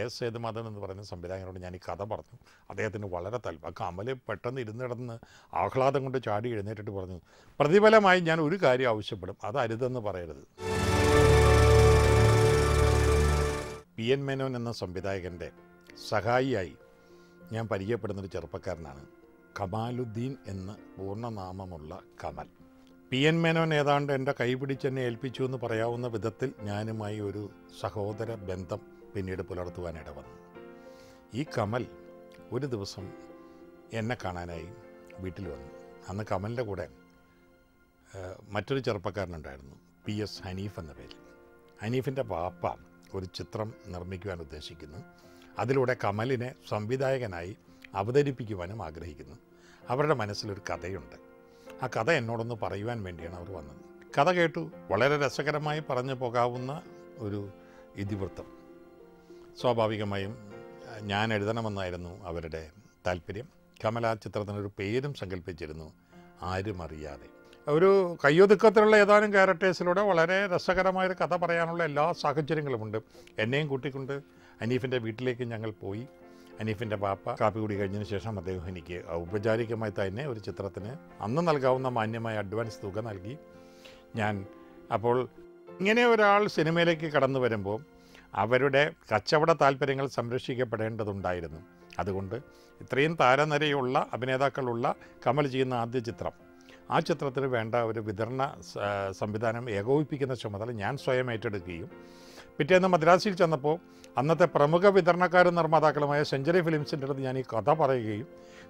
KS. Sethumadhavan എന്ന് പറയുന്ന സംവിധായകനോട് ഞാൻ ഈ കഥ പറഞ്ഞു. അദ്ദേഹത്തിന് വളരെ താല്പര്യം. കമൽ പെട്ടെന്ന് ഇരുന്നിടന്ന് ആഹ്ലാദം കൊണ്ട് ചാടി എഴുന്നേറ്റിട്ട് പറഞ്ഞു, പ്രതിഫലമായി ഞാൻ ഒരു കാര്യം ആവശ്യപ്പെടും, അത് അരുതെന്ന് പറയരുത്. PN മേനോൻ എന്ന സംവിധായകൻ്റെ സഹായിയായി ഞാൻ പരിചയപ്പെടുന്നൊരു ചെറുപ്പക്കാരനാണ് കമാലുദ്ദീൻ എന്ന് പൂർണ്ണനാമമുള്ള കമൽ. PN മേനോൻ ഏതാണ്ട് എൻ്റെ കൈപിടിച്ചെന്നെ ഏൽപ്പിച്ചു എന്ന് പറയാവുന്ന വിധത്തിൽ ഞാനുമായി ഒരു സഹോദര ബന്ധം പിന്നീട് പുലർത്തുവാനിട വന്നു. ഈ കമൽ ഒരു ദിവസം എന്നെ കാണാനായി വീട്ടിൽ വന്നു. അന്ന് കമലിൻ്റെ കൂടെ മറ്റൊരു ചെറുപ്പക്കാരനുണ്ടായിരുന്നു, PS ഹനീഫ് എന്ന പേര്. ഹനീഫിൻ്റെ വാപ്പ ഒരു ചിത്രം നിർമ്മിക്കുവാൻ ഉദ്ദേശിക്കുന്നു, അതിലൂടെ കമലിനെ സംവിധായകനായി അവതരിപ്പിക്കുവാനും ആഗ്രഹിക്കുന്നു. അവരുടെ മനസ്സിലൊരു കഥയുണ്ട്, ആ കഥ എന്നോടൊന്ന് പറയുവാൻ വേണ്ടിയാണ് അവർ വന്നത്. കഥ കേട്ടു, വളരെ രസകരമായി പറഞ്ഞു പോകാവുന്ന ഒരു ഇതിവൃത്തം. സ്വാഭാവികമായും ഞാൻ എഴുതണമെന്നായിരുന്നു അവരുടെ താല്പര്യം. കമൽ ആ ചിത്രത്തിനൊരു പേരും സങ്കല്പിച്ചിരുന്നു, ആരും അറിയാതെ. ഒരു കയ്യൊതുക്കത്തിലുള്ള ഏതാനും ക്യാരക്ടേഴ്സിലൂടെ വളരെ രസകരമായൊരു കഥ പറയാനുള്ള എല്ലാ സാഹചര്യങ്ങളുമുണ്ട്. എന്നെയും കൂട്ടിക്കൊണ്ട് ഹനീഫിൻ്റെ വീട്ടിലേക്ക് ഞങ്ങൾ പോയി. ഹനീഫിൻ്റെ പാപ്പ കാപ്പി കൂടി കഴിഞ്ഞതിന് ശേഷം അദ്ദേഹം എനിക്ക് ഔപചാരികമായി തന്നെ ഒരു ചിത്രത്തിന് അന്ന് നൽകാവുന്ന മാന്യമായ അഡ്വാൻസ് തുക നൽകി. ഞാൻ അപ്പോൾ ഇങ്ങനെ ഒരാൾ സിനിമയിലേക്ക് കടന്നു വരുമ്പോൾ അവരുടെ കച്ചവട താല്പര്യങ്ങൾ സംരക്ഷിക്കപ്പെടേണ്ടതുണ്ടായിരുന്നു. അതുകൊണ്ട് ഇത്രയും താരനിരയുള്ള അഭിനേതാക്കളുള്ള കമൽ ചെയ്യുന്ന ആദ്യ ചിത്രം, ആ ചിത്രത്തിന് വേണ്ട ഒരു വിതരണ സംവിധാനം ഏകോപിപ്പിക്കുന്ന ചുമതല ഞാൻ സ്വയം ഏറ്റെടുക്കുകയും പിറ്റേന്ന് മദ്രാസിൽ ചെന്നപ്പോൾ അന്നത്തെ പ്രമുഖ വിതരണക്കാരും നിർമ്മാതാക്കളുമായ സെഞ്ച്വറി ഫിലിംസിൻ്റെ അടുത്ത് ഞാൻ ഈ കഥ പറയുകയും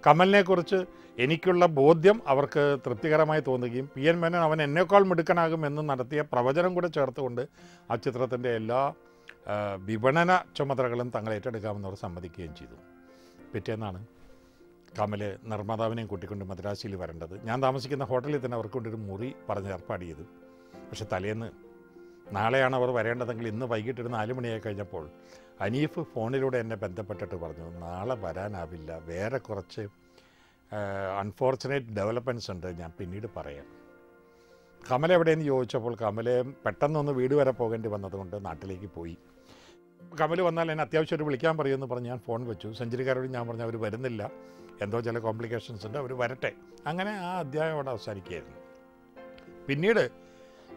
കമലിനെക്കുറിച്ച് എനിക്കുള്ള ബോധ്യം അവർക്ക് തൃപ്തികരമായി തോന്നുകയും PN മേനോൻ അവൻ എന്നേക്കാൾ മിടുക്കനാകുമെന്ന് നടത്തിയ പ്രവചനം കൂടെ ചേർത്തുകൊണ്ട് ആ ചിത്രത്തിൻ്റെ എല്ലാ വിപണന ചുമതലകളും തങ്ങൾ ഏറ്റെടുക്കാമെന്നവർ സമ്മതിക്കുകയും ചെയ്തു. പിറ്റേന്നാണ് കമൽ നിർമ്മാതാവിനെയും കൂട്ടിക്കൊണ്ട് മദ്രാസിയിൽ വരേണ്ടത്. ഞാൻ താമസിക്കുന്ന ഹോട്ടലിൽ തന്നെ അവർക്കൊണ്ടൊരു മുറി പറഞ്ഞ് ഏർപ്പാട് ചെയ്തു. പക്ഷെ തലേന്ന് നാളെയാണ് അവർ വരേണ്ടതെങ്കിൽ ഇന്ന് വൈകിട്ട് ഒരു 4 മണിയായി കഴിഞ്ഞപ്പോൾ ഹനീഫ് ഫോണിലൂടെ എന്നെ ബന്ധപ്പെട്ടിട്ട് പറഞ്ഞു, നാളെ വരാനാവില്ല, വേറെ കുറച്ച് അൺഫോർച്ചുനേറ്റ് ഡെവലപ്മെൻറ്റ്സ് ഉണ്ട്, ഞാൻ പിന്നീട് പറയാം. കമൽ എവിടെയെന്ന് ചോദിച്ചപ്പോൾ കമൽ പെട്ടെന്നൊന്ന് വീട് വരെ പോകേണ്ടി വന്നതുകൊണ്ട് നാട്ടിലേക്ക് പോയി. കമൽ വന്നാൽ എന്നെ അത്യാവശ്യം വിളിക്കാൻ പറയുമെന്ന് പറഞ്ഞ് ഞാൻ ഫോൺ വെച്ചു. സെഞ്ച്വറിക്കാരോട് ഞാൻ പറഞ്ഞു അവർ വരുന്നില്ല, എന്തോ ചില കോംപ്ലിക്കേഷൻസ് ഉണ്ട്, അവർ വരട്ടെ. അങ്ങനെ ആ അധ്യായം അവിടെ അവസാനിക്കുകയായിരുന്നു. പിന്നീട്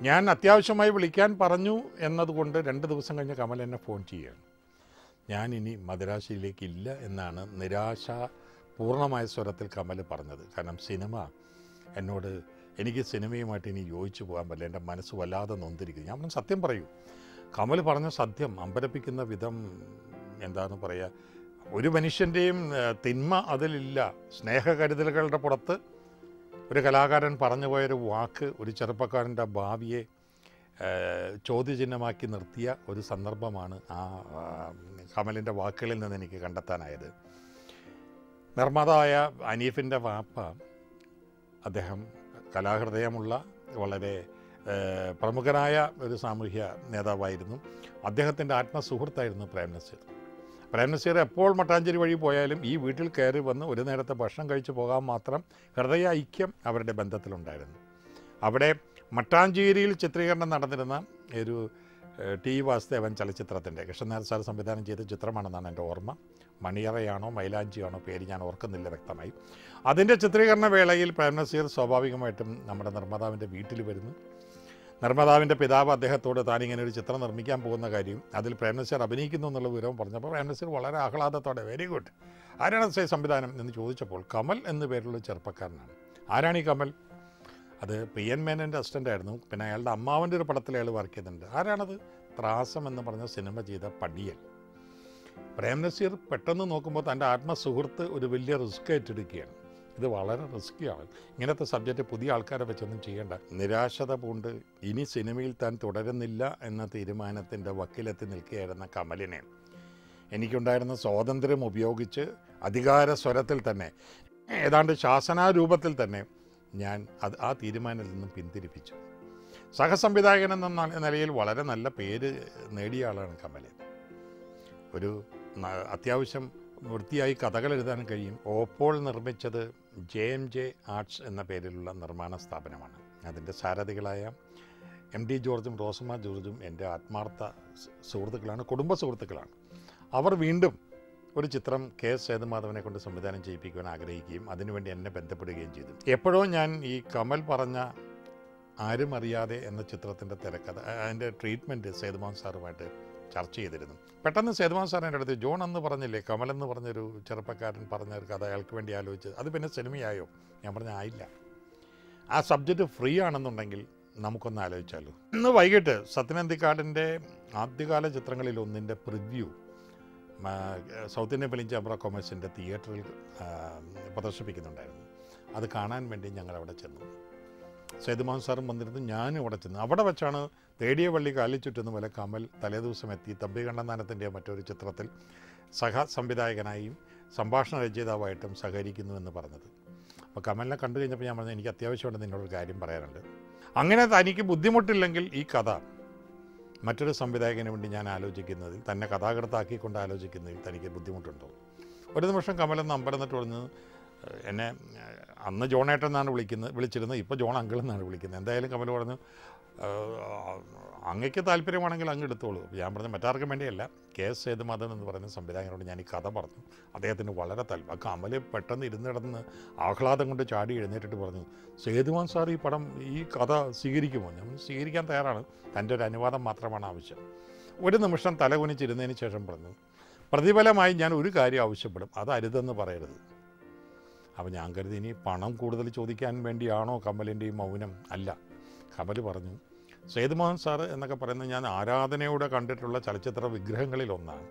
ഞാൻ അത്യാവശ്യമായി വിളിക്കാൻ പറഞ്ഞു എന്നതുകൊണ്ട് 2 ദിവസം കഴിഞ്ഞ് കമൽ എന്നെ ഫോൺ ചെയ്യുകയാണ്. ഞാൻ ഇനി മദ്രാസിയിലേക്കില്ല എന്നാണ് നിരാശാപൂർണമായ സ്വരത്തിൽ കമൽ പറഞ്ഞത്. കാരണം സിനിമ എന്നോട്, എനിക്ക് സിനിമയുമായിട്ട് ഇനി യോജിച്ചു പോകാൻ പറ്റില്ല, എൻ്റെ മനസ്സ് വല്ലാതെ നൊന്തിരിക്കുന്നു. ഞാൻ പറഞ്ഞു, സത്യം പറയൂ. കമൽ പറഞ്ഞ സത്യം അമ്പരപ്പിക്കുന്ന വിധം, എന്താണെന്ന് പറയുക, ഒരു മനുഷ്യൻ്റെയും തിന്മ അതിലില്ല. സ്നേഹകരുതലുകളുടെ പുറത്ത് ഒരു കലാകാരൻ പറഞ്ഞു പോയൊരു വാക്ക് ഒരു ചെറുപ്പക്കാരൻ്റെ ഭാവിയെ ചോദ്യചിഹ്നമാക്കി നിർത്തിയ ഒരു സന്ദർഭമാണ് ആ കമലിൻ്റെ വാക്കുകളിൽ നിന്ന് എനിക്ക് കണ്ടെത്താനായത്. നിർമ്മാതാവായ ഹനീഫിൻ്റെ വാപ്പ, അദ്ദേഹം കലാഹൃദയമുള്ള വളരെ പ്രമുഖനായ ഒരു സാമൂഹ്യ നേതാവായിരുന്നു. അദ്ദേഹത്തിൻ്റെ ആത്മസുഹൃത്തായിരുന്നു പ്രേം നസീർ. പ്രേം നസീർ എപ്പോൾ മട്ടാഞ്ചേരി വഴി പോയാലും ഈ വീട്ടിൽ കയറി വന്ന് ഒരു നേരത്തെ ഭക്ഷണം കഴിച്ചു പോകാൻ മാത്രം ഹൃദയ ഐക്യം അവരുടെ ബന്ധത്തിലുണ്ടായിരുന്നു. അവിടെ മട്ടാഞ്ചേരിയിൽ ചിത്രീകരണം നടന്നിരുന്ന ഒരു T. വാസുദേവൻ ചലച്ചിത്രത്തിൻ്റെ കൃഷ്ണനാർ സാർ സംവിധാനം ചെയ്ത ചിത്രമാണെന്നാണ് എൻ്റെ ഓർമ്മ. മണിയറയാണോ മൈലാഞ്ചിയാണോ പേര് ഞാൻ ഓർക്കുന്നില്ല വ്യക്തമായി. അതിൻ്റെ ചിത്രീകരണ വേളയിൽ പ്രേം നസീർ സ്വാഭാവികമായിട്ടും നമ്മുടെ നിർമ്മാതാവിൻ്റെ വീട്ടിൽ വരുന്നു. നിർമ്മാതാവിൻ്റെ പിതാവ് അദ്ദേഹത്തോട് താനിങ്ങനെ ഒരു ചിത്രം നിർമ്മിക്കാൻ പോകുന്ന കാര്യം, അതിൽ പ്രേം നസീർ അഭിനയിക്കുന്നു എന്നുള്ള വിവരം പറഞ്ഞപ്പോൾ പ്രേം നസീർ വളരെ ആഹ്ലാദത്തോടെ വെരി ഗുഡ്, ആരാണ് സേ സംവിധാനം എന്ന് ചോദിച്ചപ്പോൾ കമൽ എന്നു പേരുള്ള ചെറുപ്പക്കാരനാണ്. ആരാണ് ഈ കമൽ? അത് PN മേനോൻ്റെ അസിസ്റ്റൻ്റായിരുന്നു. പിന്നെ അയാളുടെ അമ്മാവൻ്റെ ഒരു പടത്തിൽ അയാൾ വർക്ക് ചെയ്തിട്ടുണ്ട്. ആരാണത്? ത്രാസം എന്ന് പറഞ്ഞ സിനിമ ചെയ്ത പടിയൻ. പ്രേം നസീർ പെട്ടെന്ന് നോക്കുമ്പോൾ തൻ്റെ ആത്മസുഹൃത്ത് ഒരു വലിയ റിസ്ക് ഏറ്റെടുക്കുകയാണ്. ഇത് വളരെ റിസ്ക്കിയാണ്, ഇങ്ങനത്തെ സബ്ജക്റ്റ് പുതിയ ആൾക്കാരെ വെച്ചൊന്നും ചെയ്യേണ്ട. നിരാശത പൂണ്ട് ഇനി സിനിമയിൽ താൻ തുടരുന്നില്ല എന്ന തീരുമാനത്തിൻ്റെ വക്കിലെത്തി നിൽക്കുകയായിരുന്ന കമലിനെ എനിക്കുണ്ടായിരുന്ന സ്വാതന്ത്ര്യം ഉപയോഗിച്ച് അധികാര സ്വരത്തിൽ തന്നെ, ഏതാണ്ട് ശാസനാരൂപത്തിൽ തന്നെ ഞാൻ അത് ആ തീരുമാനത്തിൽ നിന്നും പിന്തിരിപ്പിച്ചു. സഹസംവിധായകൻ എന്ന നിലയിൽ വളരെ നല്ല പേര് നേടിയ ആളാണ് കമൽ. ഒരു അത്യാവശ്യം വൃത്തിയായി കഥകൾ എഴുതാൻ കഴിയും. ഓപ്പോൾ നിർമ്മിച്ചത് JMJ ആർട്സ് എന്ന പേരിലുള്ള നിർമ്മാണ സ്ഥാപനമാണ്. അതിൻ്റെ സാരഥികളായ MD ജോർജും റോസമ്മ ജോർജും എൻ്റെ ആത്മാർത്ഥ സുഹൃത്തുക്കളാണ്, കുടുംബ സുഹൃത്തുക്കളാണ്. വീണ്ടും ഒരു ചിത്രം കെ.എസ്. സേതുമാധവനെക്കൊണ്ട് സംവിധാനം ചെയ്യിപ്പിക്കാൻ ആഗ്രഹിക്കുകയും അതിനുവേണ്ടി എന്നെ ബന്ധപ്പെടുകയും ചെയ്തു. എപ്പോഴോ ഞാൻ ഈ കമൽ പറഞ്ഞ ആരും അറിയാതെ എന്ന ചിത്രത്തിൻ്റെ തിരക്കഥ അതിൻ്റെ ട്രീറ്റ്മെൻറ്റ് സേതുമാധവൻ സാറുമായിട്ട് ചർച്ച ചെയ്തിരുന്നു. പെട്ടെന്ന് സേതുമാധവൻ സാറിൻ്റെ അടുത്ത് ജോൺ എന്ന് പറഞ്ഞില്ലേ കമൽ എന്ന് പറഞ്ഞൊരു ചെറുപ്പക്കാരൻ പറഞ്ഞ ഒരു കഥ അയാൾക്ക് വേണ്ടി ആലോചിച്ചത് അത് പിന്നെ സിനിമയായോ? ഞാൻ പറഞ്ഞ ആയില്ല, ആ സബ്ജക്റ്റ് ഫ്രീ ആണെന്നുണ്ടെങ്കിൽ നമുക്കൊന്ന് ആലോചിച്ചാലോ. ഇന്ന് വൈകിട്ട് സത്യനന്ദിക്കാടിൻ്റെ ആദ്യകാല ചിത്രങ്ങളിൽ ഒന്നിൻ്റെ preview south Indian film chamber of കൊമേഴ്സിൻ്റെ തിയേറ്ററിൽ പ്രദർശിപ്പിക്കുന്നുണ്ടായിരുന്നു. അത് കാണാൻ വേണ്ടി ഞങ്ങളവിടെ ചെന്നു. സേതുമാധവൻ സാറും വന്നിരുന്നു, ഞാനും അവിടെ ചെന്നു. അവിടെ വെച്ചാണ് തേടിയ വള്ളി കാലിൽ ചുറ്റുന്ന പോലെ കമൽ തലേദിവസം എത്തി തമ്പി കണ്ണന്താനത്തിൻ്റെ മറ്റൊരു ചിത്രത്തിൽ സഹ സംവിധായകനായും സംഭാഷണ രചയിതാവായിട്ടും സഹകരിക്കുന്നു എന്ന് പറഞ്ഞത്. അപ്പോൾ കമലിനെ കണ്ടു കഴിഞ്ഞപ്പോൾ ഞാൻ പറഞ്ഞു, എനിക്ക് അത്യാവശ്യമുണ്ട് നിന്നോടൊരു കാര്യം പറയാനുണ്ട്. അങ്ങനെ തനിക്ക് ബുദ്ധിമുട്ടില്ലെങ്കിൽ ഈ കഥ മറ്റൊരു സംവിധായകന് വേണ്ടി ഞാൻ ആലോചിക്കുന്നതിൽ, തന്നെ കഥാകൃത്താക്കിക്കൊണ്ട് ആലോചിക്കുന്നതിൽ തനിക്ക് ബുദ്ധിമുട്ടുണ്ടോ? ഒരു നിമിഷം കമലെന്ന് അമ്പരന്നിട്ട് പറഞ്ഞു, എന്നെ അന്ന് ജോണേട്ടൻ എന്നാണ് വിളിച്ചിരുന്നത്, ഇപ്പോൾ ജോൺ അങ്കിൾ എന്നാണ് വിളിക്കുന്നത്. എന്തായാലും കമൽ പറഞ്ഞു, അങ്ങയ്ക്ക് താല്പര്യമാണെങ്കിൽ അങ്ങ് എടുത്തോളൂ. ഞാൻ പറഞ്ഞു, മറ്റാർക്കും വേണ്ടിയല്ല, കെ.എസ്. സേതുമാധവൻ എന്ന് പറയുന്ന സംവിധായകനോട് ഞാൻ ഈ കഥ പറഞ്ഞു, അദ്ദേഹത്തിന് വളരെ താല്പര്യം. കമൽ പെട്ടെന്ന് ഇരുന്നിടന്ന് ആഹ്ലാദം കൊണ്ട് ചാടി എഴുന്നേറ്റിട്ട് പറഞ്ഞു, സേതുമാൻ സാർ ഈ പടം ഈ കഥ സ്വീകരിക്കുമോ? ഞാൻ സ്വീകരിക്കാൻ തയ്യാറാണ്, തൻ്റെ ഒരു അനുവാദം മാത്രമാണ് ആവശ്യം. ഒരു നിമിഷം തലകുനിച്ചിരുന്നതിന് ശേഷം പറഞ്ഞു, പ്രതിഫലമായി ഞാൻ ഒരു കാര്യം ആവശ്യപ്പെടും, അത് അരുതെന്ന് പറയരുത്. അപ്പോൾ ഞാൻ കരുതി ഇനി പണം കൂടുതൽ ചോദിക്കാൻ വേണ്ടിയാണോ കമലിൻ്റെ ഈ മൗനം? അല്ല, കമൽ പറഞ്ഞു, സേതുമാധവൻ സാറ് എന്നൊക്കെ പറയുന്നത് ഞാൻ ആരാധനയോടെ കണ്ടിട്ടുള്ള ചലച്ചിത്ര വിഗ്രഹങ്ങളിൽ ഒന്നാണ്.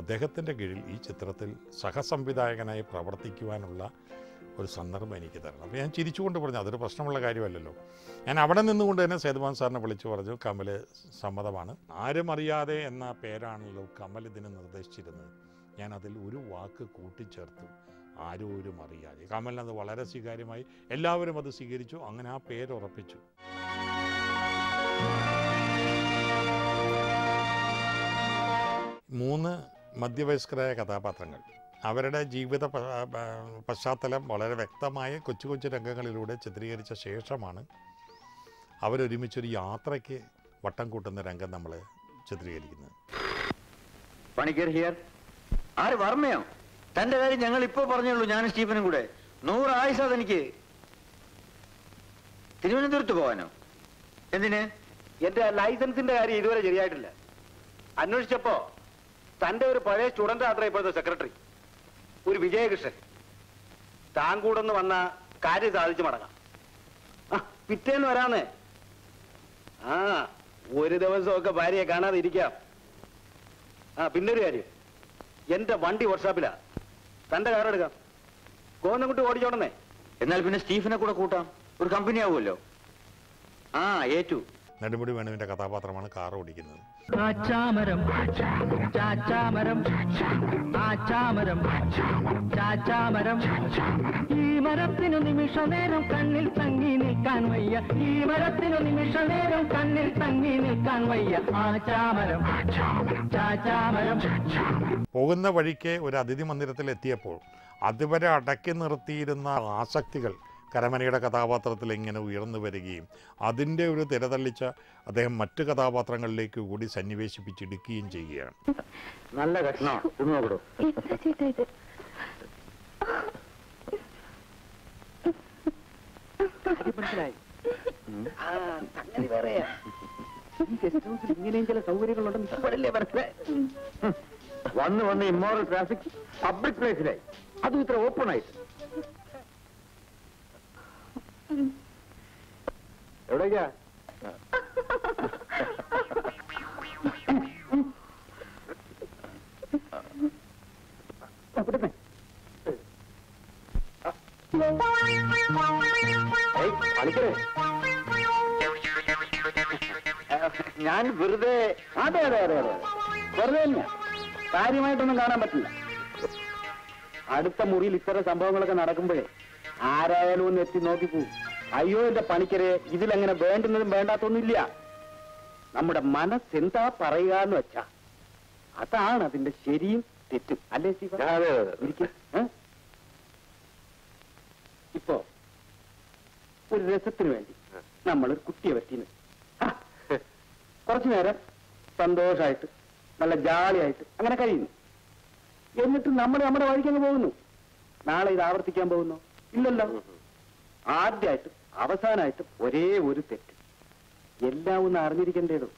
അദ്ദേഹത്തിൻ്റെ കീഴിൽ ഈ ചിത്രത്തിൽ സഹസംവിധായകനായി പ്രവർത്തിക്കുവാനുള്ള ഒരു സന്ദർഭം എനിക്ക് തരണം. അപ്പോൾ ഞാൻ ചിരിച്ചുകൊണ്ട് പറഞ്ഞു, അതൊരു പ്രശ്നമുള്ള കാര്യമല്ലല്ലോ. ഞാൻ അവിടെ നിന്നുകൊണ്ട് തന്നെ സേതുമാധവൻ സാറിനെ വിളിച്ചു പറഞ്ഞു, കമൽ സമ്മതമാണ്. ആരും അറിയാതെ എന്ന പേരാണല്ലോ കമൽ ഇതിനെ നിർദ്ദേശിച്ചിരുന്നത്, ഞാൻ അതിൽ ഒരു വാക്ക് കൂട്ടിച്ചേർത്തു, ആരോരും അറിയാതെ. കമലിനത് വളരെ സ്വീകാര്യമായി, എല്ലാവരും അത് സ്വീകരിച്ചു. അങ്ങനെ ആ പേരുറപ്പിച്ചു. മൂന്ന് മധ്യവയസ്കരായ കഥാപാത്രങ്ങൾ, അവരുടെ ജീവിത പശ്ചാത്തലം വളരെ വ്യക്തമായ കൊച്ചു കൊച്ചു രംഗങ്ങളിലൂടെ ചിത്രീകരിച്ച ശേഷമാണ് അവരൊരുമിച്ചൊരു യാത്രയ്ക്ക് വട്ടം കൂട്ടുന്ന രംഗം നമ്മൾ ചിത്രീകരിക്കുന്നത്. തൻ്റെ കാര്യം ഞങ്ങൾ ഇപ്പോൾ പറഞ്ഞുള്ളൂ, ഞാനും സ്റ്റീഫനും കൂടെ. 100 ആയുസ് അതെനിക്ക്. തിരുവനന്തപുരത്ത് പോകാനോ? എന്തിന്? എൻ്റെ ലൈസൻസിൻ്റെ കാര്യം ഇതുവരെ ശരിയായിട്ടില്ല. അന്വേഷിച്ചപ്പോൾ തൻ്റെ ഒരു പഴയ സ്റ്റുഡൻ്റ് ആത്ര ഇപ്പോഴത്തെ സെക്രട്ടറി, ഒരു വിജയകൃഷ്ണൻ. താൻ കൂടെ ഒന്ന് വന്ന കാര്യം സാധിച്ചു മടങ്ങാം. പിറ്റേന്ന് വരാന്ന്. ആ ഒരു ദിവസമൊക്കെ ഭാര്യയെ കാണാതെ ഇരിക്കാം. പിന്നൊരു കാര്യം, എൻ്റെ വണ്ടി വർക്ക്ഷോപ്പിലാണ്. തൻ്റെ കാറെടുക്കാം, ഗോവന്നംകുട്ടി ഓടിച്ചോടന്നേ. എന്നാൽ പിന്നെ സ്റ്റീഫിനെ കൂടെ കൂട്ടാം, ഒരു കമ്പനി ആവുമല്ലോ. ആ ഏറ്റു. നെടുമുടി വേണുവിൻ്റെ കഥാപാത്രമാണ് കാർ ഓടിക്കുന്നത്. പോകുന്ന വഴിക്ക് ഒരു അതിഥി മന്ദിരത്തിൽ എത്തിയപ്പോൾ അതുവരെ അടക്കി നിർത്തിയിരുന്ന ആസക്തികൾ കരമനയുടെ കഥാപാത്രത്തിൽ ഇങ്ങനെ ഉയർന്നു വരികയും അതിൻ്റെ ഒരു തിരതള്ളിച്ച അദ്ദേഹം മറ്റു കഥാപാത്രങ്ങളിലേക്ക് കൂടി സന്നിവേശിപ്പിച്ചെടുക്കുകയും ചെയ്യുകയാണ്. നല്ല ഇങ്ങനെയും ചില സൗകര്യങ്ങളുണ്ടെന്ന് ഇമ്മോറൽ ട്രാഫിക് പബ്ലിക് പ്ലേസിലായി, അതും ഇത്ര ഓപ്പൺ ആയിട്ട്. എവിടേക്കാ? ഞാൻ വെറുതെ. അതെ അതെ അതെ അതെ, വെറുതെ അല്ല, കാര്യമായിട്ടൊന്നും കാണാൻ പറ്റില്ല. അടുത്ത മുറിയിൽ ഇത്തരം സംഭവങ്ങളൊക്കെ നടക്കുമ്പോഴേ ആരായാലും ഒന്ന് എത്തി നോക്കിപ്പോ. അയ്യോ എന്റെ പണിക്കരെ, ഇതിലങ്ങനെ വേണ്ടുന്നതും വേണ്ടാത്തൊന്നുമില്ല. നമ്മുടെ മനസ്സെന്താ പറയുക എന്ന് വെച്ചാ അതാണ് അതിന്റെ ശരിയും തെറ്റും, അല്ലേ? ഇപ്പോ ഒരു രസത്തിന് വേണ്ടി നമ്മളൊരു കുട്ടിയെ പറ്റിയത് കുറച്ചു നേരം സന്തോഷമായിട്ട് നല്ല ജാളിയായിട്ട് അങ്ങനെ കഴിയുന്നു. वह ना आवर्ती आद्यवान तेल अ नाम वेड़ा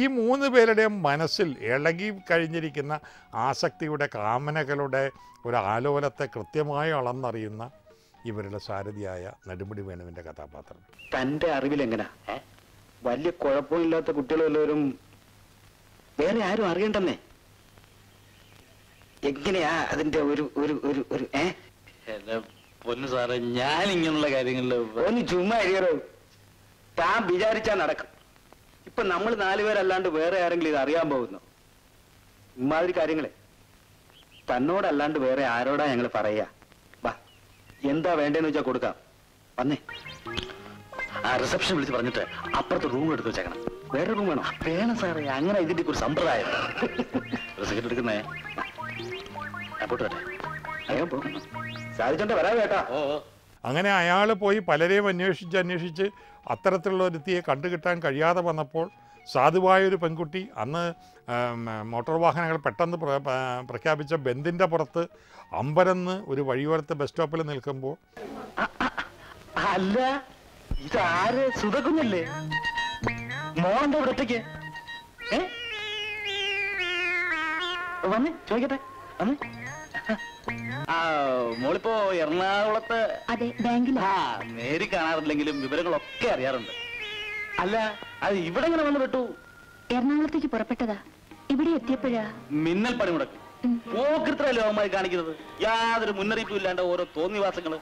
ഈ മൂന്ന് പേരുടെയും മനസ്സിൽ ഇളകി കഴിഞ്ഞിരിക്കുന്ന ആസക്തിയുടെ കാമനകളുടെ ഒരു ആലോലത്തെ കൃത്യമായി അളന്നറിയുന്ന ഇവരുടെ സാരഥിയായ നടുമുടി വേണുവിന്റെ കഥാപാത്രം തന്റെ അറിവിൽ എങ്ങനെ വലിയ കുഴപ്പമില്ലാത്ത കുട്ടികളെല്ലാവരും വേറെ ആരും അറിയണ്ടേ എങ്ങനെയാ അതിന്റെ ഒരു ഒരു ഒരു ഒരു പൊന്നു സാറേ ഞാൻ ഇങ്ങനെയുള്ള കാര്യങ്ങളിൽ ഒന്ന് ചുമ്മാ എഴുതിയോ താൻ വിചാരിച്ചാ നടക്കും ഇപ്പോ നമ്മൾ നാല് പേരല്ലാണ്ട് വേറെ ആരെങ്കിലും ഇത് അറിയാൻ പോകുന്നു ഇമാതിരി കാര്യങ്ങളെ തന്നോടല്ലാണ്ട് വേറെ ആരോടാ ഞങ്ങൾ പറയാ വാ എന്താ വേണ്ടേന്ന് വെച്ചാ കൊടുക്കാം വന്നേ ആ റിസപ്ഷൻ വിളിച്ച് പറഞ്ഞിട്ട് അപ്പുറത്തെ റൂം എടുത്ത് വെച്ചേക്കണം വേറെ റൂം വേണോ വേണം സാറേ അങ്ങനെ ഇതിന്റെ ഒരു സമ്പ്രദായം റിസപ്ഷൻ എടുക്കുന്നേ അങ്ങനെ അയാൾ പോയി പലരെയും അന്വേഷിച്ച് അത്തരത്തിലുള്ള ഒരുത്തിയെ കണ്ടുകിട്ടാൻ കഴിയാതെ വന്നപ്പോൾ സാധുവായൊരു പെൺകുട്ടി അന്ന് മോട്ടോർ വാഹനങ്ങൾ പെട്ടെന്ന് പ്രഖ്യാപിച്ച ബന്ദിൻ്റെ പുറത്ത് അമ്പരന്ന് ഒരു വഴിയോരത്ത് ബസ് സ്റ്റോപ്പിൽ നിൽക്കുമ്പോൾ മോളിപ്പോ എറണാകുളത്ത് നേരി കാണാറില്ലെങ്കിലും വിവരങ്ങളൊക്കെ അറിയാറുണ്ട് അല്ല അത് ഇവിടെ എങ്ങനെ വന്നു പെട്ടു എറണാകുളത്തേക്ക് പുറപ്പെട്ടതാ ഇവിടെ എത്തിയപ്പോഴാ മിന്നൽ പണി മുടക്കി പോകൃത്ര ലോകമായി കാണിക്കുന്നത് യാതൊരു മുന്നറിയിപ്പും ഇല്ലാണ്ട് ഓരോ തോന്നിവാസങ്ങള്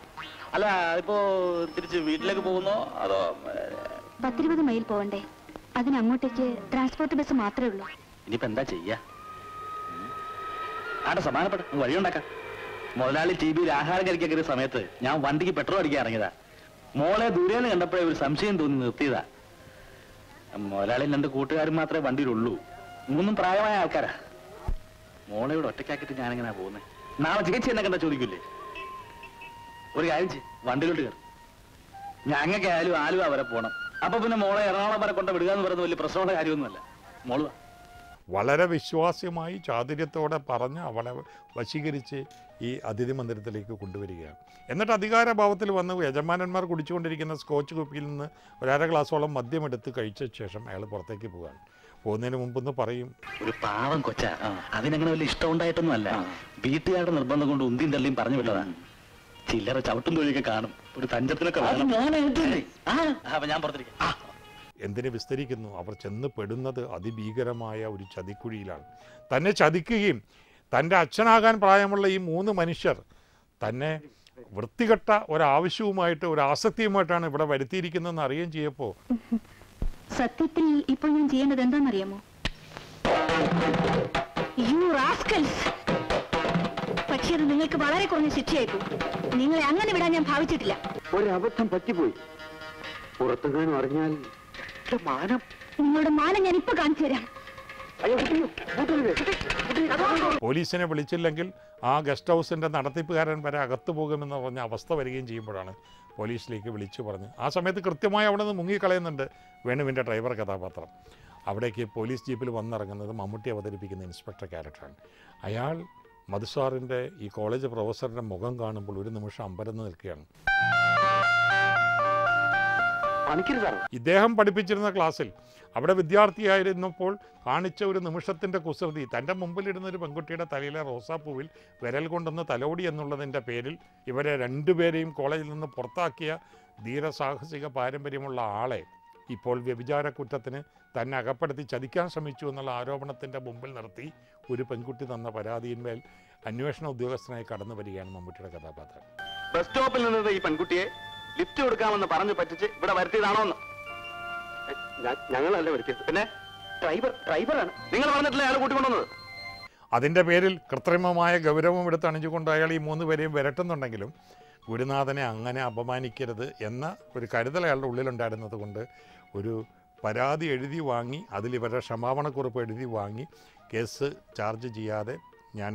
അല്ല ഇപ്പോ തിരിച്ച് വീട്ടിലേക്ക് പോകുന്നോ അതോ 10-20 മൈൽ പോകണ്ടേ അതിനങ്ങോട്ടേക്ക് ട്രാൻസ്പോർട്ട് ബസ് മാത്രമേ ഉള്ളൂ ഇനിയിപ്പോ എന്താ ചെയ്യാ ആടെ സമാനപ്പെട്ട വഴിയുണ്ടാക്കാം മുതലാളി ടി വിയിൽ ആഹാരം കഴിക്കാൻ കയറിയ സമയത്ത് ഞാൻ വണ്ടിക്ക് പെട്രോൾ അടിക്കാൻ ഇറങ്ങിയതാ മോളെ ദൂരെന്ന് കണ്ടപ്പോഴേ ഒരു സംശയം തോന്നി നിർത്തിയതാ മുതലാളി രണ്ട് കൂട്ടുകാരും മാത്രമേ വണ്ടിയിലുള്ളൂ മൂന്നും പ്രായമായ ആൾക്കാരാ മോളെ ഇവിടെ ഒറ്റയ്ക്കാക്കിട്ട് ഞാനെങ്ങനെയാ പോകുന്നത് നാളെ ചികിത്സ എന്നെ കണ്ടാ ചോദിക്കില്ലേ ഒരു കാര്യം ചെയ്യ് വണ്ടിയിലോട്ട് കയറി ഞങ്ങൾക്ക് ആയാലും ആലുവ വരെ പോകണം അപ്പൊ പിന്നെ മോളെ എറണാകുളം വരെ കൊണ്ട് വിടുക എന്ന് പറയുന്നത് വലിയ പ്രശ്നമുള്ള കാര്യമൊന്നുമല്ല മോളുവാ വളരെ വിശ്വാസ്യമായി ചാതുര്യത്തോടെ പറഞ്ഞ് അവളെ വശീകരിച്ച് ഈ അതിഥി മന്ദിരത്തിലേക്ക് കൊണ്ടുവരികയാണ് എന്നിട്ട് അധികാരഭാവത്തിൽ വന്ന് യജമാനന്മാർ കുടിച്ചുകൊണ്ടിരിക്കുന്ന സ്കോച്ച് കുപ്പിയിൽ നിന്ന് ഒരര ഗ്ലാസോളം മദ്യം എടുത്ത് കഴിച്ച ശേഷം അയാൾ പുറത്തേക്ക് പോവുകയാണ് പോകുന്നതിന് മുമ്പെന്ന് പറയും ഒരു പാവം കൊച്ച അതിനങ്ങനെ വലിയ ഇഷ്ടം ഉണ്ടായിട്ടൊന്നും അല്ല വീട്ടുകാരുടെ നിർബന്ധം കൊണ്ട് ഉന്തിയും തള്ളിയും പറഞ്ഞു വിട്ടതാണ് ചില്ലറ ചവിട്ടും തൊഴിലൊക്കെ കാണും ഒരു തഞ്ചത്തിലൊക്കെ ഞാൻ പുറത്തിരിക്കാം എന്തിനെ വിസ്തരിക്കുന്നു അവർ ചെന്ന് പെടുന്നത് അതിഭീകരമായ ഒരു ചതിക്കുഴിയിലാണ് തന്നെ ചതിക്കുകയും തൻ്റെ അച്ഛനാകാൻ പ്രായമുള്ള ഈ മൂന്ന് മനുഷ്യർ തന്നെ വൃത്തികെട്ട ഒരാവശ്യവുമായിട്ട് ഒരു ആസക്തിയുമായിട്ടാണ് ഇവിടെ വരുത്തിയിരിക്കുന്നതെന്ന് അറിയുകയും ചെയ്യപ്പോൾ സത്യത്തിൽ ഇപ്പോൾ ഞാൻ ചെയ്യേണ്ടത് എന്താണെന്നറിയാമോ പക്ഷേ അത് നിങ്ങൾക്ക് വളരെ കുറഞ്ഞ ശിക്ഷയായിട്ടു നിങ്ങളെ അങ്ങനെ വിടാൻ ഞാൻ ഭാവിച്ചിട്ടില്ല ഒരബദ്ധം പറ്റിപ്പോയി പുറത്തെങ്ങാനും അറിഞ്ഞാൽ പോലീസിനെ വിളിച്ചില്ലെങ്കിൽ ആ ഗസ്റ്റ് ഹൗസിൻ്റെ നടത്തിപ്പുകാരൻ വരെ അകത്തു പോകുമെന്ന് പറഞ്ഞ അവസ്ഥ വരികയും ചെയ്യുമ്പോഴാണ് പോലീസിലേക്ക് വിളിച്ചു പറഞ്ഞ് ആ സമയത്ത് കൃത്യമായി അവിടെ നിന്ന് മുങ്ങിക്കളയുന്നുണ്ട് വേണുവിൻ്റെ ഡ്രൈവർ കഥാപാത്രം അവിടേക്ക് പോലീസ് ജീപ്പിൽ വന്നിറങ്ങുന്നത് മമ്മൂട്ടി അവതരിപ്പിക്കുന്ന ഇൻസ്പെക്ടർ ക്യാരക്ടറാണ് അയാൾ മധുസാറിൻ്റെ ഈ കോളേജ് പ്രൊഫസറിൻ്റെ മുഖം കാണുമ്പോൾ ഒരു നിമിഷം അമ്പരന്ന് നിൽക്കുകയാണ് ഇദ്ദേഹം പഠിപ്പിച്ചിരുന്ന ക്ലാസ്സിൽ അവിടെ വിദ്യാർത്ഥിയായിരുന്നപ്പോൾ കാണിച്ച ഒരു നിമിഷത്തിൻ്റെ കുസൃതി തൻ്റെ മുമ്പിലിരുന്ന ഒരു പെൺകുട്ടിയുടെ തലയിലെ റോസാപ്പൂവിൽ വിരൽ കൊണ്ടുവന്ന് തലോടി എന്നുള്ളതിൻ്റെ പേരിൽ ഇവരെ രണ്ടുപേരെയും കോളേജിൽ നിന്ന് പുറത്താക്കിയ ധീരസാഹസിക പാരമ്പര്യമുള്ള ആളെ ഇപ്പോൾ വ്യഭിചാര കുറ്റത്തിന് തന്നെ അകപ്പെടുത്തി ചതിക്കാൻ ശ്രമിച്ചു എന്നുള്ള ആരോപണത്തിൻ്റെ മുമ്പിൽ നിർത്തി ഒരു പെൺകുട്ടി തന്ന പരാതിയിന്മേൽ അന്വേഷണ ഉദ്യോഗസ്ഥനായി കടന്നു വരികയാണ് മമ്മൂട്ടിയുടെ കഥാപാത്രം ബസ് സ്റ്റോപ്പിൽ നിന്നത് ഈ പെൺകുട്ടിയെ ലിഫ്റ്റ് കൊടുക്കാമെന്ന് പറഞ്ഞു പറ്റിച്ച് ഇവിടെ വരുത്തിയതാണോന്ന് ഞങ്ങളല്ല വരുത്തിയത് പിന്നെ ഡ്രൈവറാണ് നിങ്ങൾ പറഞ്ഞിട്ടില്ല അയാൾ കൂട്ടിക്കൊണ്ടുവന്നത് അതിൻ്റെ പേരിൽ കൃത്രിമമായ ഗൗരവം എടുത്ത് അണിഞ്ഞുകൊണ്ട് അയാൾ ഈ മൂന്ന് പേരെയും വരട്ടുന്നുണ്ടെങ്കിലും ഗുരുനാഥനെ അങ്ങനെ അപമാനിക്കരുത് എന്ന ഒരു കരുതൽ അയാളുടെ ഉള്ളിലുണ്ടായിരുന്നത് കൊണ്ട് ഒരു പരാതി എഴുതി വാങ്ങി അതിൽ ഇവരുടെ ക്ഷമാപണക്കുറിപ്പ് എഴുതി വാങ്ങി കേസ് ചാർജ് ചെയ്യാതെ या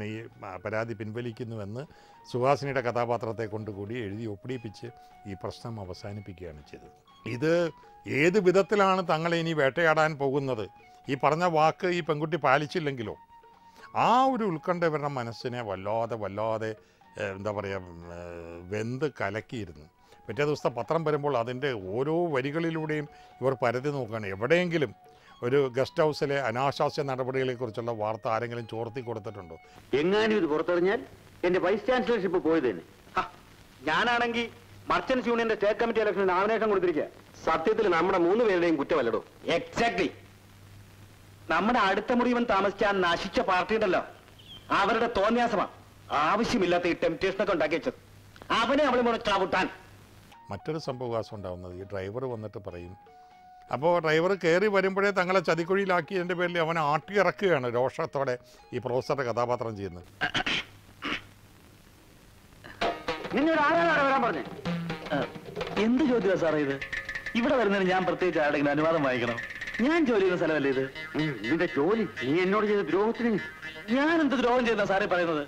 परा पिन्वलिक्कुन्नु सुहासिनियुडे कथापात्रते कोंडुकूडि एഴുതി ഒപ്പിടിപ്പിച്ച് ഈ പ്രശ്നം അവസാനിപ്പിക്കുകയാണ് ചെയ്തത്. ഇത് ഏത് വിധത്തിലാണ് തങ്ങളെ ഇനി വേട്ടയാടാൻ പോകുന്നത്, ഈ പറഞ്ഞ വാക്ക് ഈ പെൺകുട്ടി പാലിച്ചില്ലെങ്കിലോ? ആ ഒരു ഉത്കണ്ഠ ഇവരുടെ മനസ്സിനെ വല്ലാതെ വല്ലാതെ എന്താ പറയുക വെന്ത് കലക്കിയിരുന്നു. പിറ്റേ ദിവസത്തെ പത്രം വരുമ്പോൾ അതിൻ്റെ ഓരോ വരികളിലൂടെയും ഇവർ പരതി നോക്കുകയാണ്. എവിടെയെങ്കിലും ഒരു ഗസ്റ്റ് ഹൗസിലെ അനാശാസ്യ നടപടികളെക്കുറിച്ചുള്ള വാർത്ത ആരെങ്കിലും ചോർത്തി കൊടുത്തിട്ടുണ്ടോ? എങ്ങാനും ഇത് പുറത്തറിഞ്ഞാൽ എൻ്റെ വൈസ് ചാൻസലർഷിപ്പ് പോയത് തന്നെ. ഞാനാണെങ്കിൽ മർച്ചൻസ് യൂണിയൻ്റെ സ്റ്റേറ്റ് കമ്മിറ്റി ഇലക്ഷന് നോമിനേഷൻ കൊടുത്തിരിക്കുക. സത്യത്തിൽ നമ്മുടെ മൂന്ന് പേരുടെയും കുറ്റമല്ലടോ. എക്സാക്ട്ലി. നമ്മുടെ അടുത്ത മുറിവൻ താമസിക്കാൻ നശിച്ച പാർട്ടി ഉണ്ടല്ലോ, അവരുടെ തോന്നിയാസമാണ് ആവശ്യമില്ലാത്ത ഈ ടെംപ്റ്റേഷനൊക്കെ ഉണ്ടാക്കി വെച്ചത്. അവനെ അവൾ മുടക്കാവുട്ടാൻ. മറ്റൊരു സംഭവവാസം ഉണ്ടാവുന്നത് ഈ ഡ്രൈവർ വന്നിട്ട് പറയും, അപ്പോൾ ഡ്രൈവർ കയറി വരുമ്പോഴേ തങ്ങളെ ചതിക്കുഴിയിലാക്കിയതിൻ്റെ പേരിൽ അവൻ ആട്ടിയിറക്കുകയാണ് രോഷത്തോടെ ഈ പ്രൊഫസറുടെ കഥാപാത്രം ചെയ്യുന്നത്. എന്ത് ചോദ്യമാണ് സാറേ ഇത്? ഇവിടെ വരുന്നതിന് ഞാൻ പ്രത്യേകിച്ച് ആരുടെങ്കിലും അനുവാദം വാങ്ങിക്കണം? ഞാൻ ജോലി ചെയ്യുന്ന സ്ഥലമല്ലേ ഇത്? നിന്റെ ജോലി? നീ എന്നോട് ചെയ്ത ദ്രോഹത്തിന് ഞാൻ എന്ത് ദ്രോഹം ചെയ്യുന്ന സാറേ പറയുന്നത്?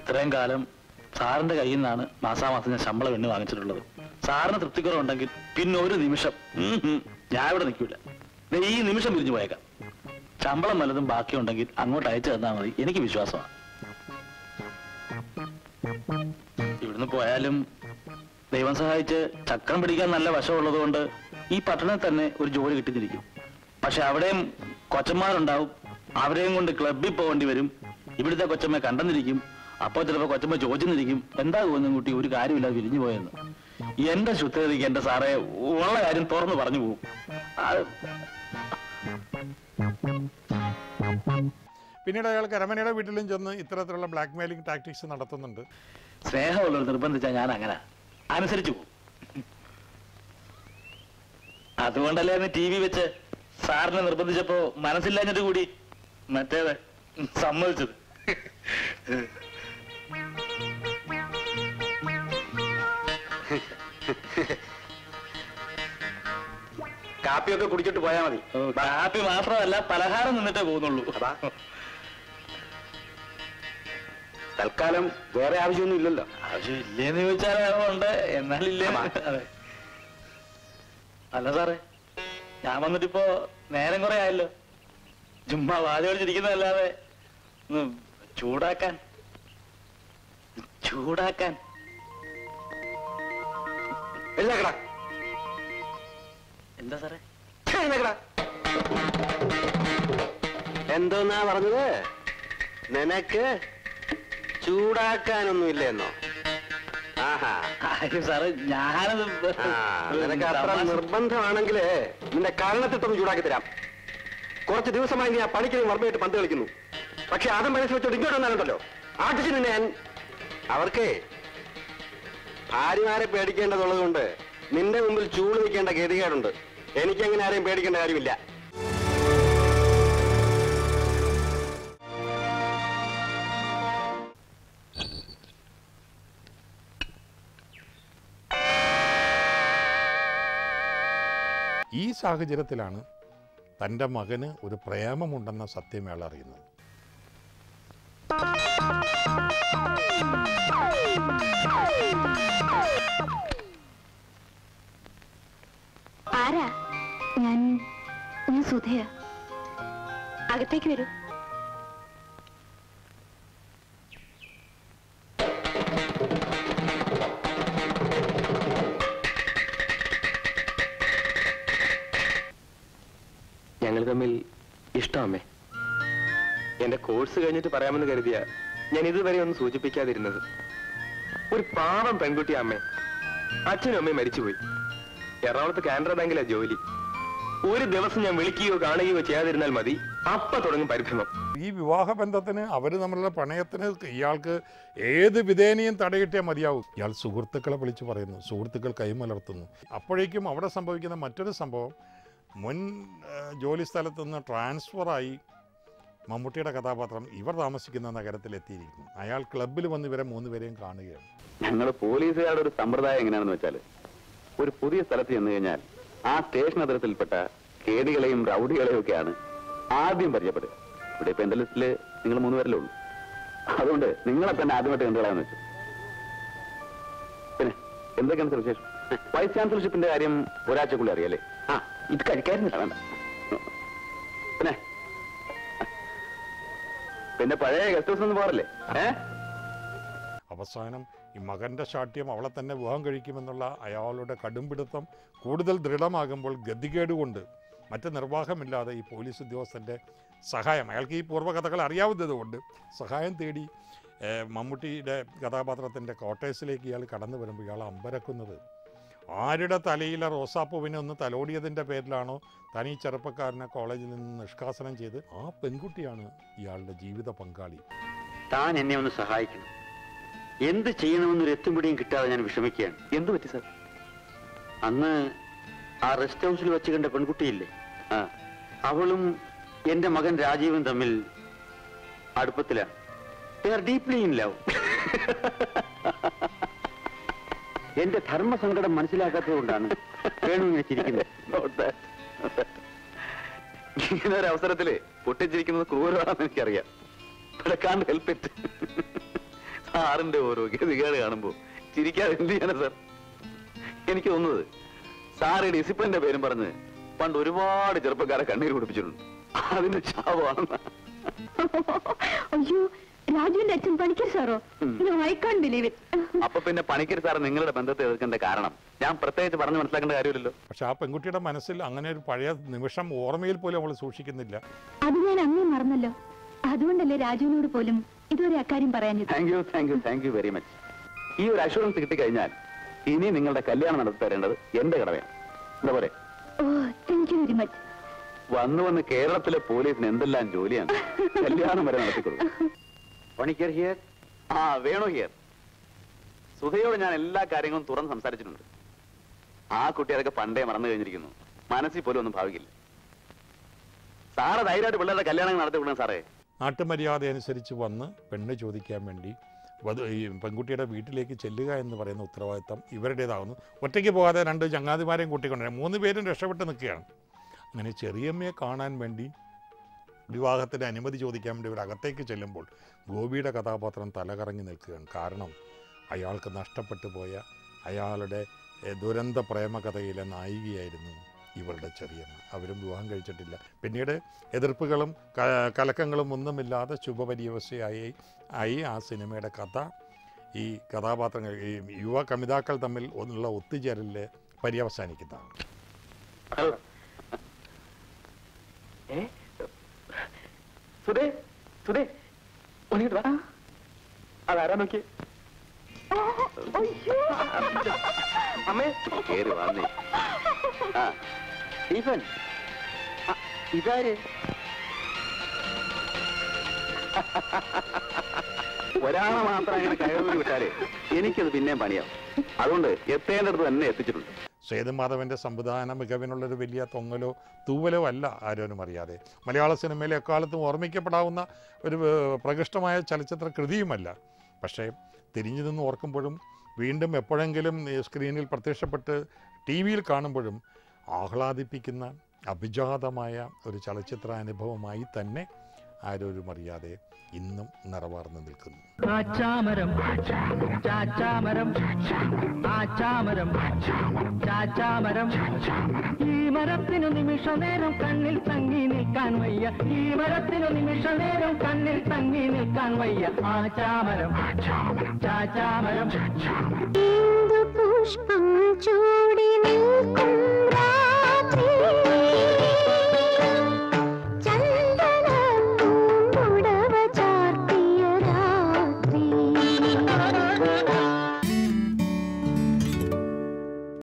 ഇത്രയും കാലം സാറിന്റെ കയ്യിൽ നിന്നാണ് മാസാമാസം ഞാൻ ശമ്പളം എണ്ണി വാങ്ങിച്ചിട്ടുള്ളത്. സാറിന് തൃപ്തിക്കുറവുണ്ടെങ്കിൽ പിന്നെ ഒരു നിമിഷം ഞാൻ ഇവിടെ നിൽക്കില്ല. ഈ നിമിഷം പിരിഞ്ഞു പോയേക്കാം. ശമ്പളം വല്ലതും ബാക്കിയുണ്ടെങ്കിൽ അങ്ങോട്ട് അയച്ചു തന്നാൽ മതി. എനിക്ക് വിശ്വാസമാണ് ഇവിടുന്ന് പോയാലും ദൈവം സഹായിച്ച് ചക്രം പിടിക്കാൻ നല്ല വശമുള്ളത് കൊണ്ട് ഈ പട്ടണത്തിൽ തന്നെ ഒരു ജോലി കിട്ടിയിരിക്കും. പക്ഷെ അവിടെയും കൊച്ചന്മാരുണ്ടാവും, അവരെയും കൊണ്ട് ക്ലബിൽ പോകേണ്ടി വരും. ഇവിടുത്തെ കൊച്ചമ്മ കണ്ടെന്നിരിക്കും, അപ്പോൾ ചിലപ്പോൾ കൊച്ചമ്മ ചോദിച്ചെന്നിരിക്കും എന്താകുമെന്നും കൂട്ടി ഒരു കാര്യമില്ല വിരിഞ്ഞു പോയെന്ന്. എന്റെ ശുദ്ധതയ്ക്ക് എന്റെ സാറേ ഉള്ള കാര്യം തുറന്നു പറഞ്ഞു പോകും. പിന്നീട് അയാൾ കരമനയുടെ വീട്ടിലും ചെന്ന് ഇത്തരത്തിലുള്ള ബ്ലാക്ക് മെയിലിംഗ് ടാക്ടിക്സ് നടത്തുന്നുണ്ട്. സ്നേഹമുള്ളവർ നിർബന്ധിച്ചാൽ ഞാൻ അങ്ങനെ അനുസരിച്ചു പോകും. അതുകൊണ്ടല്ലേ ടി വി വെച്ച് സാറിനെ നിർബന്ധിച്ചപ്പോ മനസ്സില്ലാഞ്ഞിട്ട് കൂടി മറ്റേത് സമ്മതിച്ചത്. കാപ്പിയൊക്കെ കുടിച്ചിട്ട് പോയാ മതി. കാപ്പി മാത്രമല്ല, പലഹാരം നിന്നിട്ടേ പോകുന്നുള്ളൂ. തൽക്കാലം വേറെ ആവശ്യമൊന്നും ഇല്ലല്ലോ. ആവശ്യം ഇല്ലേന്ന് ചോദിച്ചാൽ ഉണ്ട്, എന്നാലില്ലേ. അല്ല സാറേ, ഞാൻ വന്നിട്ടിപ്പോ നേരം കുറെ ആയല്ലോ. ചുമ്മാ വാചോടിച്ചിരിക്കുന്നതല്ലാതെ ചൂടാക്കാൻ ചൂടാക്കാൻ എന്താ സാറേ എന്തോന്നാ പറഞ്ഞത്? നിനക്ക് ചൂടാക്കാനൊന്നും ഇല്ലെന്നോ? ആഹാ സാറേ, ഞാനത് നിനക്ക് അത്ര നിർബന്ധമാണെങ്കിൽ നിന്റെ കാരണത്തിട്ടൊന്നും ചൂടാക്കി തരാം. കുറച്ച് ദിവസമായി ഞാൻ പണിക്കലും വർമ്മയായിട്ട് പന്ത് കളിക്കുന്നു. പക്ഷെ ആദ്യം മനസ്സിൽ വെച്ചോട്ട് ഇങ്ങോട്ട് വന്നാലുണ്ടല്ലോ ആട്ടിച്ച് നിന്നെ ഞാൻ. അവർക്ക് ഭാര്യമാരെ പേടിക്കേണ്ടതുള്ളത് കൊണ്ട് നിന്റെ മുമ്പിൽ ചൂട് നിൽക്കേണ്ട ഗതികേടുണ്ട്. എനിക്കങ്ങനെ ആരെയും പേടിക്കേണ്ട കാര്യമില്ല. ഈ സാഹചര്യത്തിലാണ് തൻ്റെ മകന് ഒരു പ്രേമമുണ്ടെന്ന സത്യം അയാൾ അറിയുന്നത്. അകത്തേക്ക് വരൂ. ഞങ്ങൾ തമ്മിൽ ഇഷ്ടമേ. എന്റെ കോഴ്സ് കഴിഞ്ഞിട്ട് പറയാമെന്ന് കരുതിയ ഞാൻ ഇതുവരെ ഒന്നും സൂചിപ്പിക്കാതിരുന്നത്. ഒരു പാവം പെൺകുട്ടി അമ്മേ. അച്ഛനും അമ്മയും മരിച്ചുപോയി. എറണാകുളത്ത് കാനറ ബാങ്കിലാ ജോലി. ഒരു ദിവസം ഞാൻ വിളിക്കുകയോ കാണുകയോ ചെയ്യാതിരുന്നാൽ മതി, അപ്പ തുടങ്ങും പരിഭ്രമം. ഈ വിവാഹബന്ധത്തിന് അവര് നമ്മളുടെ പ്രണയത്തിന് ഇയാൾക്ക് ഏത് വിധേനയും തടയിട്ടാൽ മതിയാവും. ഇയാൾ സുഹൃത്തുക്കളെ വിളിച്ചു പറയുന്നു, സുഹൃത്തുക്കൾ കൈമലർത്തുന്നു. അപ്പോഴേക്കും അവിടെ സംഭവിക്കുന്ന മറ്റൊരു സംഭവം, മുൻ ജോലി സ്ഥലത്ത് നിന്ന് ട്രാൻസ്ഫറായി മമ്മൂട്ടിയുടെ കഥാപാത്രം ഇവർ താമസിക്കുന്ന നഗരത്തിലെത്തിയിരിക്കുന്നു. അയാൾ ക്ലബ്ബിൽ വന്ന് ഇവരെ മൂന്നുപേരെയും കാണുകയാണ്. ഞങ്ങൾ പോലീസുകാരുടെ ഒരു സമ്പ്രദായം എങ്ങനെയാണെന്ന് വെച്ചാൽ, ഒരു പുതിയ സ്ഥലത്ത് ചെന്ന് കഴിഞ്ഞാൽ ആ സ്റ്റേഷൻ അതിർത്തിൽപ്പെട്ട കേടികളെയും റൗഡികളെയും ഒക്കെയാണ് ആ ആദ്യം പരിചയപ്പെടുക. ഇവിടെ ഇപ്പൊ എന്റെ ലിസ്റ്റില് നിങ്ങൾ 3 പേരല്ലേ ഉള്ളൂ. അതുകൊണ്ട് നിങ്ങളെ തന്നെ ആദ്യമായിട്ട് കണ്ടുകളാന്ന് വെച്ചു. പിന്നെ എന്തൊക്കെയാണ് സവിശേഷം? വൈസ് ചാൻസലർഷിപ്പിന്റെ കാര്യം ഒരാഴ്ചക്കുള്ളിൽ അറിയാല്ലേ? ആ, ഇത് കഴിക്കാറില്ല. വേണ്ട. പിന്നെ പിന്നെ പഴയ ഗസ്റ്റ് ഹൗസ് ഒന്നും പോകാറില്ലേ? അവസാനം ഈ മകൻ്റെ ശാഠ്യം അവളെ തന്നെ വിവാഹം കഴിക്കുമെന്നുള്ള അയാളുടെ കടുംപിടുത്തം കൂടുതൽ ദൃഢമാകുമ്പോൾ ഗതികേടുകൊണ്ട് മറ്റ് നിർവാഹമില്ലാതെ ഈ പോലീസ് ഉദ്യോഗസ്ഥൻ്റെ സഹായം, അയാൾക്ക് ഈ പൂർവ്വകഥകൾ അറിയാവുന്നതുകൊണ്ട് സഹായം തേടി മമ്മൂട്ടിയുടെ കഥാപാത്രത്തിൻ്റെ ക്വാർട്ടേഴ്സിലേക്ക് ഇയാൾ കടന്നു വരുമ്പോൾ ഇയാൾ അമ്പരക്കുന്നത് ആരുടെ തലയിലെ റോസാപ്പൂവിനെ ഒന്ന് തലോടിയതിൻ്റെ പേരിലാണോ തനി ചെറുപ്പക്കാരനെ കോളേജിൽ നിന്ന് നിഷ്കാസനം ചെയ്ത്, ആ പെൺകുട്ടിയാണ് ഇയാളുടെ ജീവിത പങ്കാളി. താൻ എന്നെ ഒന്ന് സഹായിക്കണം. എന്ത് ചെയ്യണമെന്നൊരു എത്തുംപിടിയും കിട്ടാതെ ഞാൻ വിഷമിക്കുകയാണ്. എന്തു പറ്റി സാർ? അന്ന് ആ റെസ്റ്റ് ഹൗസിൽ വെച്ച് കണ്ട പെൺകുട്ടിയില്ലേ, അവളും എൻ്റെ മകൻ രാജീവും തമ്മിൽ അടുപ്പത്തിലാണ്. Deeply in love. എന്റെ ധർമ്മസങ്കടം മനസ്സിലാക്കാത്തത് കൊണ്ടാണ് വേണു ഇങ്ങനെ ചിരിക്കുന്നത്. ഇങ്ങനൊരവസരത്തില് പൊട്ടിച്ചിരിക്കുന്നത് ക്രൂരമാണെന്ന് എനിക്കറിയാം. പിടക്കാണ്ട് ഹെൽപ്പ് ഇറ്റ്. സാറിന്റെ ഓരോ ഗതികേട് കാണുമ്പോ ചിരിക്കാതെ എന്ത് ചെയ്യാനാ സാർ? എനിക്ക് തോന്നുന്നത് സാറ് ഡിസിപ്ലിന്റെ പേരും പറഞ്ഞ് പണ്ട് ഒരുപാട് ചെറുപ്പക്കാരെ കണ്ണീര് കുടിപ്പിച്ചിട്ടുണ്ട്. അതിന്റെ ശാപമാണ്. അയ്യോ, രാജുവിന്റെ അച്ഛൻ പണിക്കർ സാറോ? I can't believe it. അപ്പൊ പിന്നെ പണിക്കർ സാർ നിങ്ങളുടെ ബന്ധത്തെ എതിർക്കേണ്ട കാരണം ഞാൻ പ്രത്യേകിച്ച് പറഞ്ഞു മനസ്സിലാക്കേണ്ട കാര്യമില്ലല്ലോ. പക്ഷെ ആ പെൺകുട്ടിയുടെ മനസ്സിൽ അങ്ങനെ ഒരു പഴയ നിമിഷം ഓർമ്മയിൽ പോലും അവൾ സൂക്ഷിക്കുന്നില്ല. അത് ഞാൻ അങ്ങനെ മറന്നല്ലോ. അതുകൊണ്ടല്ലേ രാജുവിനോട് പോലും ഇതുവരെ അക്കാര്യം പറയാഞ്ഞത്. Thank you, thank you, thank you very much. ഈ ഒരു അഷുറൻസ് കിട്ടിക്കഴിഞ്ഞാൽ ഇനി നിങ്ങളുടെ കല്യാണം നടത്തി തരേണ്ടത് എന്റെ കടമയാണ്. എന്താ പോലെ? Oh, thank you very much. വന്ന് കേരളത്തിലെ പോലീസിന് എന്തെല്ലാം ജോലിയാണ്. കല്യാണം വരെ നടത്തിക്കൊള്ളു. പണിക്കർ ഹിയർ. ആ, വേണു ഹിയർ. സുധയോട് ഞാൻ എല്ലാ കാര്യങ്ങളും തുറന്ന് സംസാരിച്ചിട്ടുണ്ട്. ആ കുട്ടികളൊക്കെ പണ്ടേ മറന്നു കഴിഞ്ഞിരിക്കുന്നു. മനസ്സിൽ പോലും ഒന്നും ഭാവിക്കില്ല. സാറ് ധൈര്യമായിട്ട് പിള്ളേരുടെ കല്യാണം നടത്തിക്കൊള്ളണം സാറേ. നാട്ടുമര്യാദ അനുസരിച്ച് വന്ന് പെണ്ണ് ചോദിക്കാൻ വേണ്ടി ഈ പെൺകുട്ടിയുടെ വീട്ടിലേക്ക് ചെല്ലുക എന്ന് പറയുന്ന ഉത്തരവാദിത്തം ഇവരുടേതാകുന്നു. ഒറ്റയ്ക്ക് പോകാതെ 2 ചങ്ങാതിമാരെയും കൂട്ടിക്കൊണ്ടുവരാം. 3 പേരും രക്ഷപ്പെട്ട് നിൽക്കുകയാണ്. അങ്ങനെ ചെറിയമ്മയെ കാണാൻ വേണ്ടി വിവാഹത്തിന് അനുമതി ചോദിക്കാൻ വേണ്ടി ഇവരകത്തേക്ക് ചെല്ലുമ്പോൾ ഗോപിയുടെ കഥാപാത്രം തലകറങ്ങി നിൽക്കുകയാണ്. കാരണം അയാൾക്ക് നഷ്ടപ്പെട്ടു പോയ അയാളുടെ ദുരന്ത പ്രേമകഥയിലെ നായികയായിരുന്നു ഇവളുടെ ചെറിയമ്മ. അവരും വിവാഹം കഴിച്ചിട്ടില്ല. പിന്നീട് എതിർപ്പുകളും കലക്കങ്ങളും ഒന്നുമില്ലാതെ ശുഭപര്യവശയായി ആ സിനിമയുടെ കഥ ഈ കഥാപാത്രങ്ങൾ ഈ യുവ കവിതാക്കൾ തമ്മിൽ ഉള്ള ഒത്തുചേരലിൽ പര്യവസാനിക്കുന്നതാണ്. അതാരാ നോക്കി? ഒരാളെ മാത്രം അങ്ങനെ കയറി വിട്ടാലേ എനിക്കത് പിന്നെയും പണിയാവും. അതുകൊണ്ട് എത്തേണ്ടടുത്ത് തന്നെ എത്തിച്ചിട്ടുണ്ട്. സേതുമാധവൻ്റെ സംവിധാന മികവിനുള്ളൊരു വലിയ തൊങ്ങലോ തൂവലോ അല്ല ആരോനും അറിയാതെ. മലയാള സിനിമയിലെ എക്കാലത്തും ഓർമ്മിക്കപ്പെടാവുന്ന ഒരു പ്രകൃഷ്ടമായ ചലച്ചിത്ര കൃതിയുമല്ല. പക്ഷേ തിരിഞ്ഞു നിന്ന് ഓർക്കുമ്പോഴും വീണ്ടും എപ്പോഴെങ്കിലും സ്ക്രീനിൽ പ്രത്യക്ഷപ്പെട്ട് ടി വിയിൽ കാണുമ്പോഴും ആഹ്ലാദിപ്പിക്കുന്ന അഭിജാതമായ ഒരു ചലച്ചിത്രാനുഭവമായി തന്നെ ആരോരും അറിയാതെ ഇന്നും നിറവാർന്നു നിൽക്കുന്നു. ഈ മരത്തിനു നിമിഷ നേരം കണ്ണിൽ തങ്ങി നിൽക്കാൻ വയ്യ. ഈ മരത്തിനു നിമിഷ നേരം കണ്ണിൽ തങ്ങി നിൽക്കാൻ വയ്യ. ആ ചാമരം ചാമരം പുഷ്പം ചൂടി നിൽക്കും.